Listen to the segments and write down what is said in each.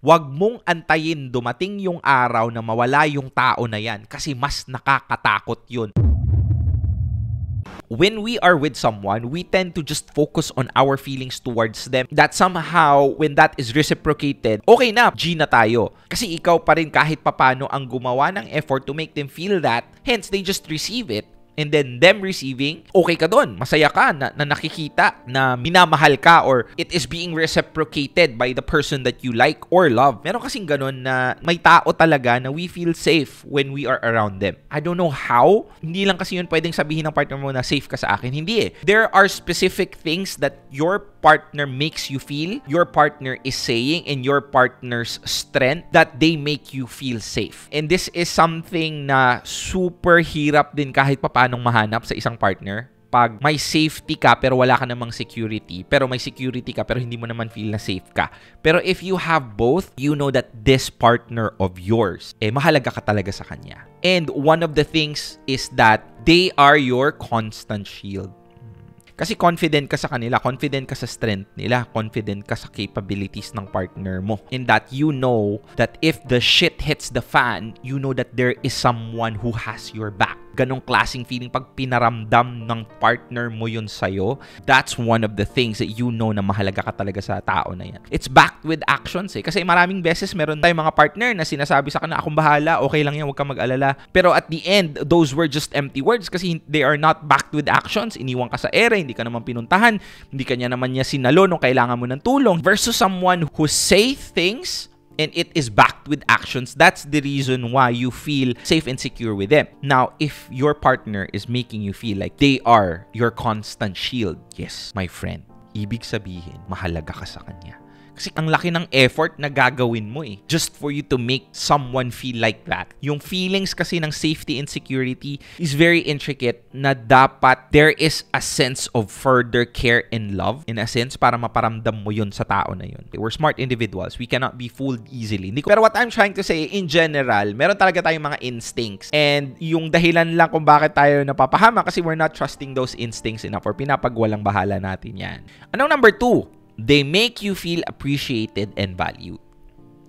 Huwag mong antayin dumating yung araw na mawala yung tao na yan kasi mas nakakatakot yun. When we are with someone, we tend to just focus on our feelings towards them. That somehow, when that is reciprocated, okay na, G na tayo. Kasi ikaw pa rin kahit papano ang gumawa ng effort to make them feel that, hence they just receive it. And then them receiving, okay ka doon, masaya ka na nakikita na minamahal ka or it is being reciprocated by the person that you like or love. Meron kasing ganun na may tao talaga na we feel safe when we are around them. I don't know how. Hindi lang kasi yun pwedeng sabihin ng partner mo na safe ka sa akin. Hindi eh. There are specific things that your partner makes you feel, your partner is saying, and your partner's strength that they make you feel safe. And this is something na super hirap din kahit papanong mahanap sa isang partner. Pag may safety ka pero wala ka namang security, pero may security ka pero hindi mo naman feel na safe ka. Pero if you have both, you know that this partner of yours, mahalaga ka talaga sa kanya. And one of the things is that they are your constant shield. Kasi confident ka sa kanila, confident ka sa strength nila, confident ka sa capabilities ng partner mo. In that you know that if the shit hits the fan, you know that there is someone who has your back. Ganong klaseng feeling pag pinaramdam ng partner mo yun sa'yo, that's one of the things that you know na mahalaga ka talaga sa tao na yan. It's backed with actions eh. Kasi maraming beses meron tayong mga partner na sinasabi sa kanila, akong bahala, okay lang yan, huwag kang mag-alala. Pero at the end, those were just empty words kasi they are not backed with actions. Iniwan ka sa ere, hindi ka naman pinuntahan, hindi ka naman niya sinalo nung kailangan mo ng tulong. Versus someone who say things and it is backed with actions. That's the reason why you feel safe and secure with them. Now, if your partner is making you feel like they are your constant shield, yes, my friend, ibig sabihin, mahalaga ka sa kanya. Kasi ang laki ng effort na gagawin mo eh. Just for you to make someone feel like that. Yung feelings kasi ng safety and security is very intricate na dapat there is a sense of further care and love in a sense para maparamdam mo yun sa tao na yun. We're smart individuals. We cannot be fooled easily. Pero what I'm trying to say, in general, meron talaga tayong mga instincts. And yung dahilan lang kung bakit tayo napapahama kasi we're not trusting those instincts enough or pinapagwalang bahala natin yan. Anong number two? They make you feel appreciated and valued.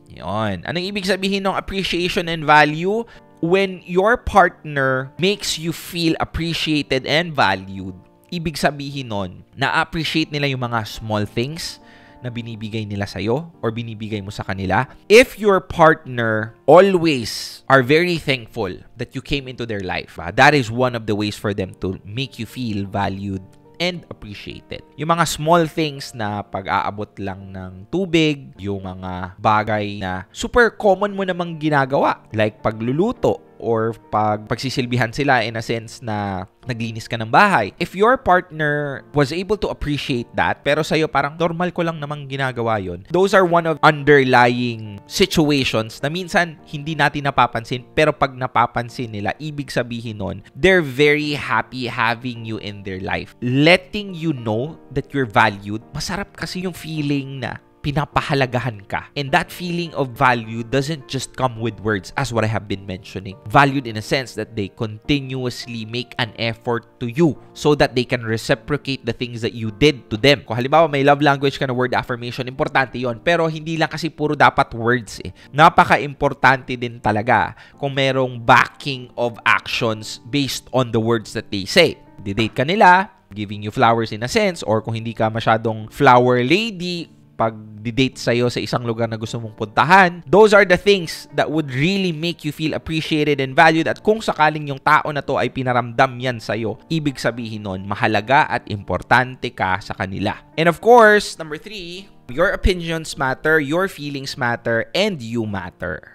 Yun. Anong ibig sabihin ng appreciation and value? When your partner makes you feel appreciated and valued, ibig sabihin nun, na-appreciate nila yung mga small things na binibigay nila sa'yo or binibigay mo sa kanila. If your partner always are very thankful that you came into their life, that is one of the ways for them to make you feel valued and appreciated. Yung mga small things na pag-aabot lang ng tubig, yung mga bagay na super common mo namang ginagawa, like pagluluto or pagsisilbihan sila in a sense na naglinis ka ng bahay. If your partner was able to appreciate that, pero sa'yo parang normal ko lang namang ginagawa yon. Those are one of underlying situations na minsan hindi natin napapansin, pero pag napapansin nila, ibig sabihin nun, they're very happy having you in their life. Letting you know that you're valued, masarap kasi yung feeling na pinapahalagahan ka. And that feeling of value doesn't just come with words as what I have been mentioning. Valued in a sense that they continuously make an effort to you so that they can reciprocate the things that you did to them. Kung halimbawa may love language ka na word affirmation, importante yon. Pero hindi lang kasi puro dapat words eh. Napaka-importante din talaga kung merong backing of actions based on the words that they say. Didate ka nila, giving you flowers in a sense, or kung hindi ka masyadong flower lady, pag-date sa'yo sa isang lugar na gusto mong puntahan. Those are the things that would really make you feel appreciated and valued. At kung sakaling yung tao na to ay pinaramdam yan sa'yo, ibig sabihin nun, mahalaga at importante ka sa kanila. And of course, number three, your opinions matter, your feelings matter, and you matter.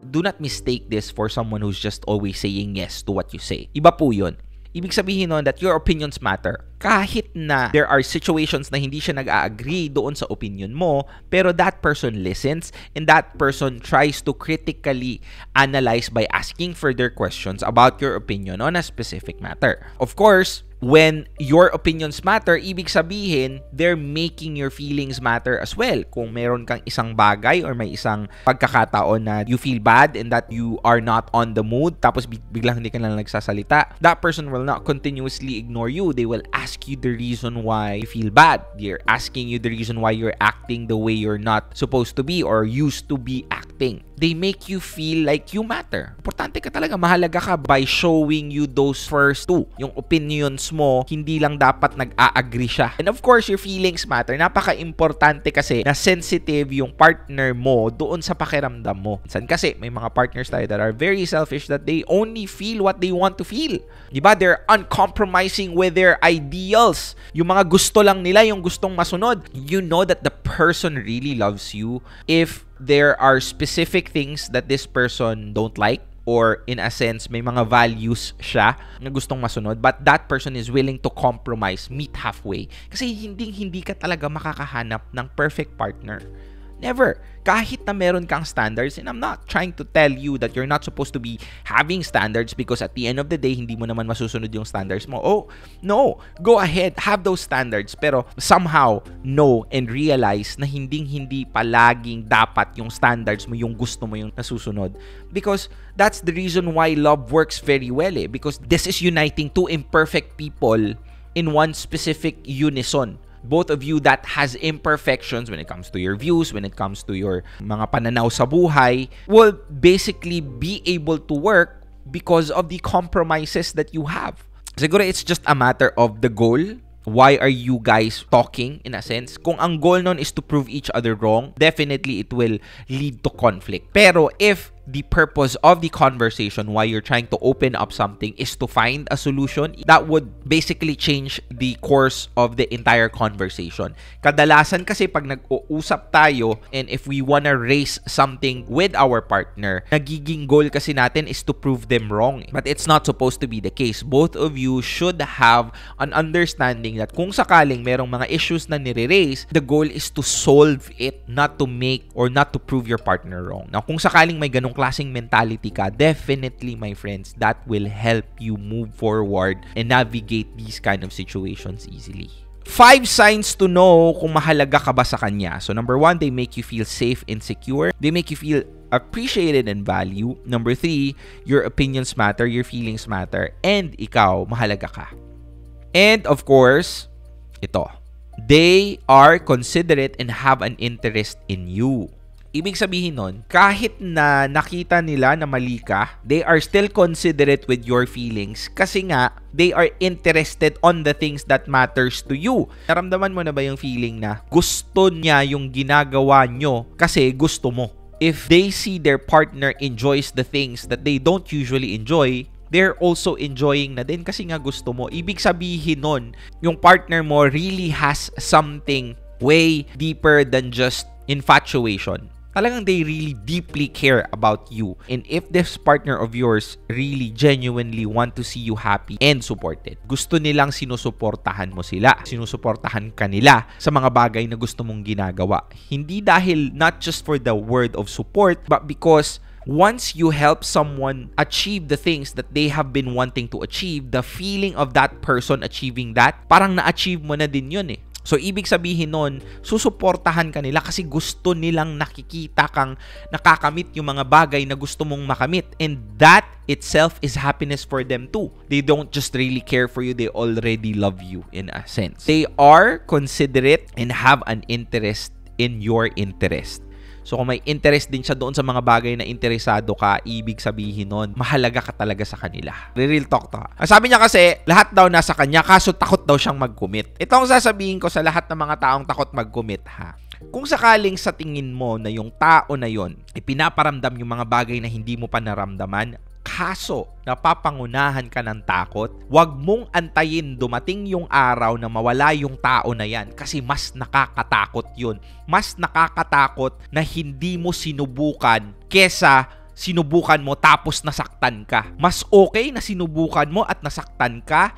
Do not mistake this for someone who's just always saying yes to what you say. Iba po yun. Ibig sabihin nun that your opinions matter. Kahit na there are situations na hindi siya nag-a-agree doon sa opinion mo, pero that person listens and that person tries to critically analyze by asking further questions about your opinion on a specific matter. Of course, when your opinions matter, ibig sabihin, they're making your feelings matter as well. Kung meron kang isang bagay or may isang pagkakataon na you feel bad and that you are not on the mood, tapos biglang hindi ka lang nagsasalita, that person will not continuously ignore you. They will ask you the reason why you feel bad. They're asking you the reason why you're acting the way you're not supposed to be or used to be acting. They make you feel like you matter. Importante ka talaga, mahalaga ka by showing you those first two. Yung opinions mo, hindi lang dapat nag-a-agree siya. And of course, your feelings matter. Napaka-importante kasi na sensitive yung partner mo doon sa pakiramdam mo. San kasi, may mga partners tayo that are very selfish that they only feel what they want to feel. Diba? They're uncompromising with their ideals. Yung mga gusto lang nila, yung gustong masunod. You know that the person really loves you if there are specific things that this person don't like, or in a sense, may mga values siya na gustong masunod, but that person is willing to compromise, meet halfway. Kasi hindi ka talaga makakahanap ng perfect partner. Never. Kahit na meron kang standards, and I'm not trying to tell you that you're not supposed to be having standards because at the end of the day, hindi mo naman masusunod yung standards mo. Oh, no. Go ahead. Have those standards. Pero somehow, know and realize na hindi palaging dapat yung standards mo, yung gusto mo, yung nasusunod. Because that's the reason why love works very well eh. Because this is uniting two imperfect people in one specific unison. Both of you that has imperfections when it comes to your views, when it comes to your mga pananaw sa buhay, will basically be able to work because of the compromises that you have. Siguro it's just a matter of the goal. Why are you guys talking in a sense? Kung ang goal nun is to prove each other wrong, definitely it will lead to conflict. Pero if the purpose of the conversation, why you're trying to open up something, is to find a solution, that would basically change the course of the entire conversation. Kadalasan kasi pag nag-uusap tayo and if we wanna raise something with our partner, nagiging goal kasi natin is to prove them wrong. But it's not supposed to be the case. Both of you should have an understanding that kung sakaling merong mga issues na nire-raise, the goal is to solve it, not to make or not to prove your partner wrong. Now, kung sakaling may ganong klaseng mentality ka, definitely, my friends, that will help you move forward and navigate these kind of situations easily. 5 signs to know kung mahalaga ka ba sa kanya. So, number 1, they make you feel safe and secure. They make you feel appreciated and value. Number 3, your opinions matter, your feelings matter, and ikaw, mahalaga ka. And, of course, ito. They are considerate and have an interest in you. Ibig sabihin nun, kahit na nakita nila na mali ka, they are still considerate with your feelings kasi nga, they are interested on the things that matters to you. Naramdaman mo na ba yung feeling na gusto niya yung ginagawa nyo kasi gusto mo? If they see their partner enjoys the things that they don't usually enjoy, they're also enjoying na din kasi nga gusto mo. Ibig sabihin nun, yung partner mo really has something way deeper than just infatuation. Talagang they really deeply care about you. And if this partner of yours really genuinely want to see you happy and supported, gusto nilang sinusuportahan mo sila. Sinusuportahan ka nila sa mga bagay na gusto mong ginagawa. Hindi dahil not just for the word of support, but because once you help someone achieve the things that they have been wanting to achieve, the feeling of that person achieving that, parang na-achieve mo na din yun eh. So, ibig sabihin nun, susuportahan ka nila kasi gusto nilang nakikita kang nakakamit yung mga bagay na gusto mong makamit. And that itself is happiness for them too. They don't just really care for you. They already love you in a sense. They are considerate and have an interest in your interest. So, kung may interest din siya doon sa mga bagay na interesado ka, ibig sabihin nun, mahalaga ka talaga sa kanila. Real talk to. Ang sabi niya kasi, lahat daw nasa kanya, kaso takot daw siyang mag-commit. Ito ang sasabihin ko sa lahat ng mga taong takot mag-commit ha. Kung sakaling sa tingin mo na yung tao na yon, ipinaparamdam yung mga bagay na hindi mo pa naramdaman, kaso napapangunahan ka ng takot, huwag mong antayin dumating yung araw na mawala yung tao na yan kasi mas nakakatakot yun. Mas nakakatakot na hindi mo sinubukan kesa sinubukan mo tapos nasaktan ka. Mas okay na sinubukan mo at nasaktan ka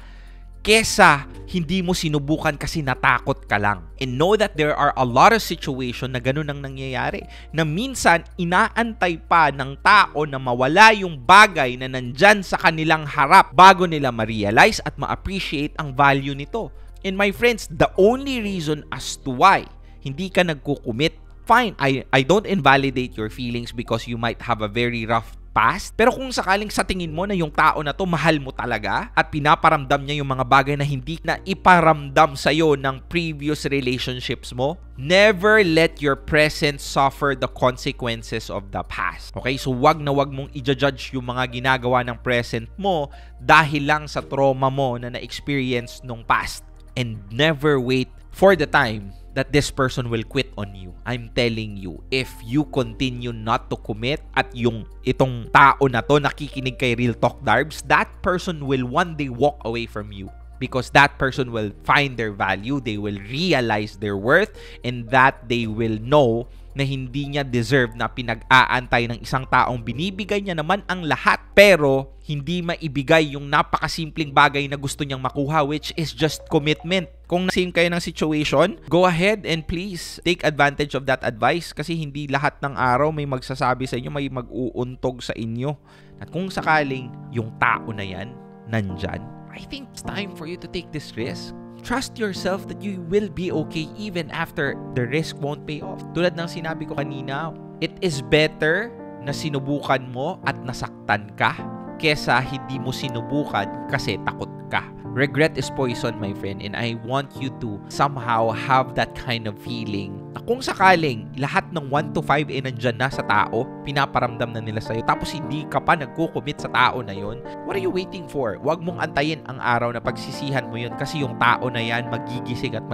kesa hindi mo sinubukan kasi natakot ka lang. And know that there are a lot of situation na ganun ang nangyayari. Na minsan, inaantay pa ng tao na mawala yung bagay na nandyan sa kanilang harap bago nila ma-realize at ma-appreciate ang value nito. And my friends, the only reason as to why hindi ka nagkukumit, fine, I don't invalidate your feelings because you might have a very rough past. Pero kung sakaling sa tingin mo na yung tao na to mahal mo talaga at pinaparamdam niya yung mga bagay na hindi na iparamdam sa'yo ng previous relationships mo, never let your present suffer the consequences of the past. Okay? So wag na wag mong i-judge yung mga ginagawa ng present mo dahil lang sa trauma mo na na-experience nung past. And never wait for the time that this person will quit on you. I'm telling you, if you continue not to commit at yung itong tao na to nakikinig kay Real Talk Darbs, that person will one day walk away from you because that person will find their value, they will realize their worth, and that they will know na hindi niya deserve na pinag-aantay ng isang taong binibigay niya naman ang lahat pero hindi maibigay yung napakasimpleng bagay na gusto niyang makuha, which is just commitment. Kung na-same kayo ng situation, go ahead and please take advantage of that advice kasi hindi lahat ng araw may magsasabi sa inyo, may mag-uuntog sa inyo. At kung sakaling yung tao na yan nandyan, I think it's time for you to take this risk. Trust yourself that you will be okay even after the risk won't pay off. Tulad ng sinabi ko kanina, it is better na sinubukan mo at nasaktan ka kesa hindi mo sinubukan kasi takot ka. Regret is poison, my friend, and I want you to somehow have that kind of feeling na kung sakaling lahat ng 1 to 5 ay nandyan na sa tao, pinaparamdam na nila sa'yo, tapos hindi ka pa nagkukumit sa tao na yon, what are you waiting for? Huwag mong antayin ang araw na pagsisihan mo yon kasi yung tao na yan magigising at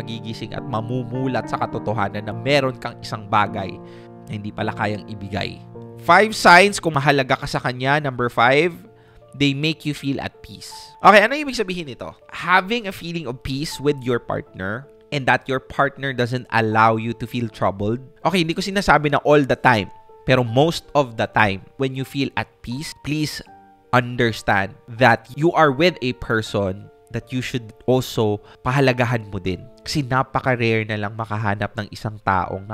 mamumulat sa katotohanan na meron kang isang bagay na hindi pala kayang ibigay. 5 signs kung mahalaga ka sa kanya. Number 5, they make you feel at peace. Okay, ano ibig sabihin nito? Having a feeling of peace with your partner and that your partner doesn't allow you to feel troubled. Okay, hindi ko sinasabi na all the time, pero most of the time, when you feel at peace, please understand that you are with a person that you should also pahalagahan mo din. Kasi napaka-rare na lang makahanap ng isang taong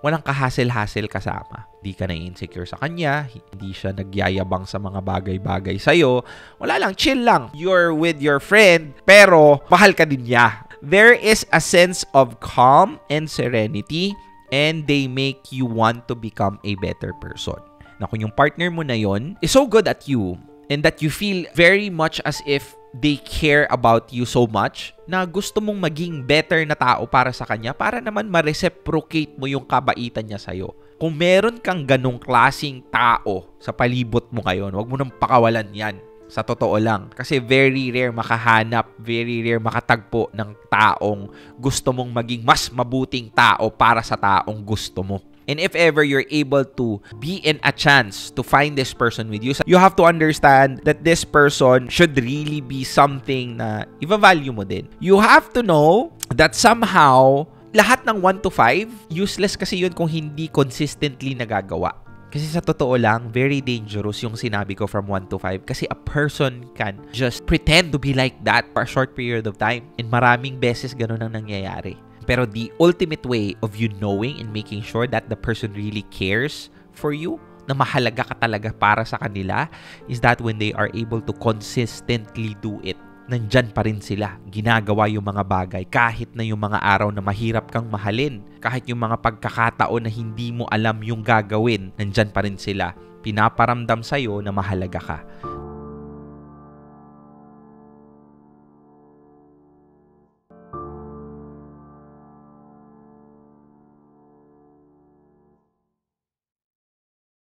walang kahasel-hasel kasama. Hindi ka na-insecure sa kanya, hindi siya nagyayabang sa mga bagay-bagay sa'yo. Wala lang, chill lang. You're with your friend, pero mahal ka din niya. There is a sense of calm and serenity and they make you want to become a better person. Na kung yung partner mo na yon is so good at you and that you feel very much as if they care about you so much na gusto mong maging better na tao para sa kanya para naman ma-reciprocate mo yung kabaitan niya sa'yo. Kung meron kang ganong klasing tao sa palibot mo ngayon, huwag mo nang pakawalan yan. Sa totoo lang. Kasi very rare makahanap, very rare makatagpo ng taong gusto mong maging mas mabuting tao para sa taong gusto mo. And if ever you're able to be in a chance to find this person with you, you have to understand that this person should really be something na i-value mo din. You have to know that somehow, lahat ng 1 to 5, useless kasi yun kung hindi consistently nagagawa. Kasi sa totoo lang, very dangerous yung sinabi ko from 1 to 5 kasi a person can just pretend to be like that for a short period of time. And maraming beses ganun ang nangyayari. Pero the ultimate way of you knowing and making sure that the person really cares for you, na mahalaga ka talaga para sa kanila, is that when they are able to consistently do it, nandyan pa rin sila. Ginagawa yung mga bagay kahit na yung mga araw na mahirap kang mahalin, kahit yung mga pagkakataon na hindi mo alam yung gagawin, nandyan pa rin sila. Pinaparamdam sa'yo na mahalaga ka.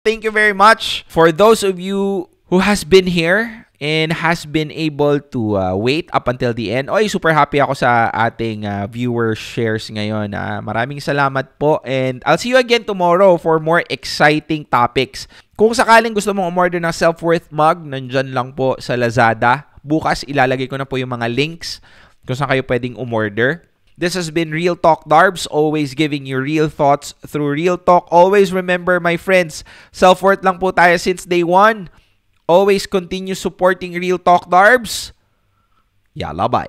Thank you very much for those of you who has been here and has been able to wait up until the end. Oy, super happy ako sa ating viewer shares ngayon. Maraming salamat po and I'll see you again tomorrow for more exciting topics. Kung sakaling gusto mong umorder ng self-worth mug, nandyan lang po sa Lazada. Bukas ilalagay ko na po yung mga links kung saan kayo pwedeng umorder. This has been Real Talk Darbs, always giving you real thoughts through real talk. Always remember, my friends, self-worth lang po tayo since day 1. Always continue supporting Real Talk Darbs. อย่าละบ่าย